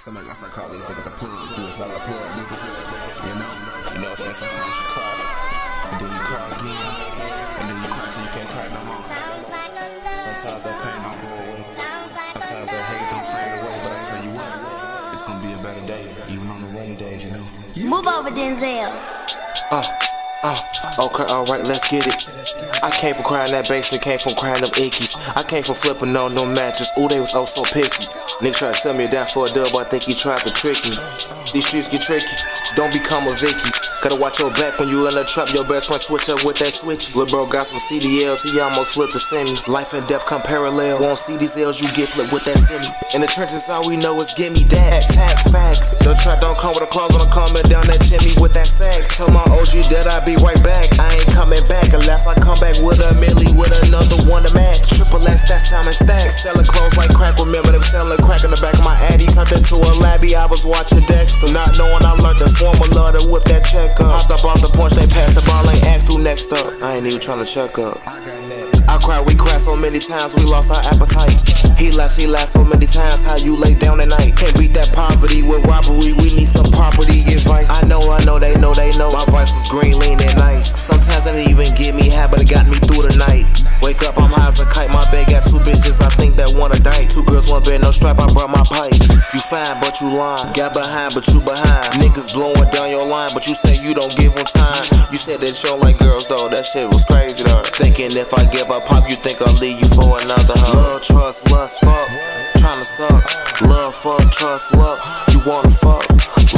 Somebody got to start calling these niggas the plug. It's not the plug, nigga. You know what I'm saying? Sometimes you cry, and then you cry again, and then you cry till you can't cry no more. Sometimes that pain don't go away. Sometimes that hate don't fade away. But I tell you what, it's gonna be a better day, even on the rainy days, you know. Move over, Denzel. Okay, alright, let's get it. I came from crying that basement, came from crying them ickies. I came from flipping on them matches. Ooh, they was oh so pissy. Nigga tried to sell me down for a dub, I think he tried to trick me. These streets get tricky, don't become a Vicky. Gotta watch your back when you in the trap, your best friend switch up with that switch. Lil' bro got some CDLs, he almost flipped a semi. Life and death come parallel, won't see these L's, you get flipped with that semi. In the trenches, all we know is give me that, tax, facts. The trap don't come with a claws, gonna come down that chimney with that sack. Tell my OG that I be right back, I ain't coming back unless I come back with a milli, with another one to match. Triple S, that's how I'm stacks, selling clothes like crack, remember them selling crack in the back of my Addy. Turned into a labby, I was watching Dexter, not knowing I learned the formula to whip that check up. Hopped up off the porch, they passed the ball, ain't asked who next up. I ain't even tryna check up. I cried, we cried so many times, we lost our appetite. He lied, she lied so many times, how you lay down at night. Can't beat that poverty with robbery, we need some property advice. I know, they know, they know, my vice was green, lean, and nice. Sometimes I didn't even get me high, but it got me through the night. Wake up, I'm high as a kite, my bed got two bitches, I think that wanna die. Two girls, one bed, no strap, I brought my pipe. You fine, but you lying, got behind, but you behind. Niggas blowing down your line, but you say you don't give them time. You said that you don't like girls, though, that shit was crazy, though. Thinking if I give up pop, you think I'll leave you for another hug. Love, trust, lust, fuck, tryna suck. Love, fuck, trust, love, you wanna fuck.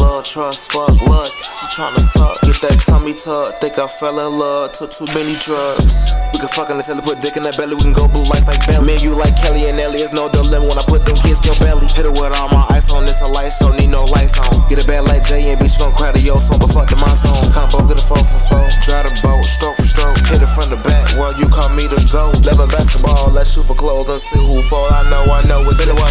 Love, trust, fuck, lust, she tryna suck. Get that tummy tuck, think I fell in love, took too many drugs. We can fuck until we put dick in that belly, we can go blue lights like Belly. Me and you like Kelly and Ellie, it's no dilemma when I put them kids in your belly. Hit her with all my ice on, it's a light show, need no lights on. Get a bad like Jay and bitch, gon' cry to your song, but fuck the my song. Combo, get a 4 for 4, drive the boat, stroke for stroke, hit it from the back, well you call me the GOAT. Loving basketball, let's shoot for clothes and see who fall. I know it's